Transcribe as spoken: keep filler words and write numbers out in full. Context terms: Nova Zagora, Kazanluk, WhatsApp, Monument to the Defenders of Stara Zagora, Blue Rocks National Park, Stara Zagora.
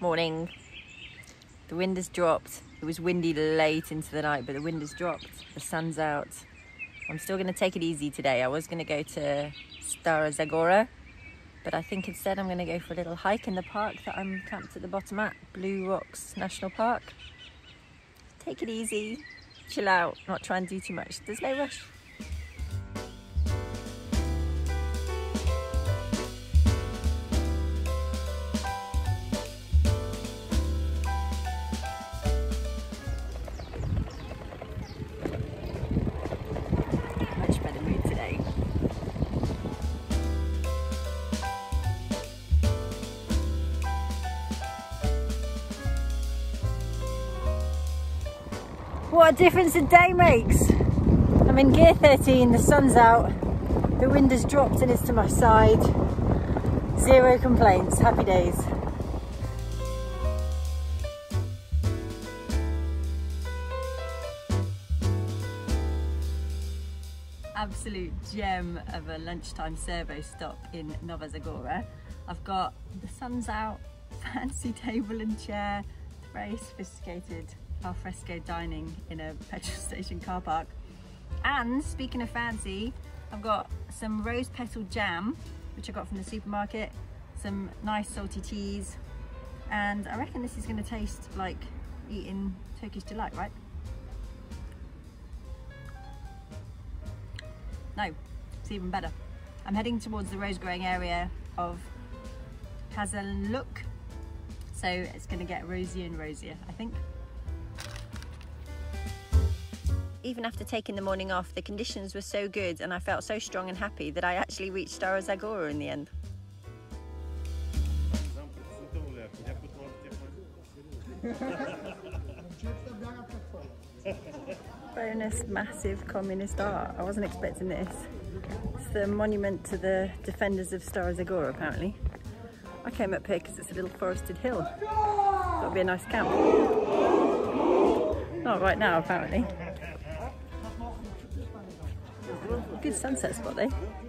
Morning. The wind has dropped. It was windy late into the night, but the wind has dropped. The sun's out. I'm still going to take it easy today. I was going to go to Stara Zagora, but I think instead I'm going to go for a little hike in the park that I'm camped at the bottom at, Blue Rocks National Park. Take it easy, chill out, not try and do too much. There's no rush. What a difference a day makes. I'm in gear thirteen, the sun's out, the wind has dropped and it's to my side. Zero complaints, happy days. Absolute gem of a lunchtime servo stop in Nova Zagora. I've got the sun's out, fancy table and chair, very sophisticated alfresco dining in a petrol station car park. And speaking of fancy, I've got some rose petal jam, which I got from the supermarket, some nice salty teas, and I reckon this is going to taste like eating Turkish delight, right? No, it's even better. I'm heading towards the rose growing area of Kazanluk, so it's going to get rosier and rosier, I think. Even after taking the morning off, the conditions were so good and I felt so strong and happy that I actually reached Stara Zagora in the end. Bonus massive communist art. I wasn't expecting this. It's the Monument to the Defenders of Stara Zagora, apparently. I came up here because it's a little forested hill. That'll be a nice camp. Not right now, apparently. Good sunset spot, though.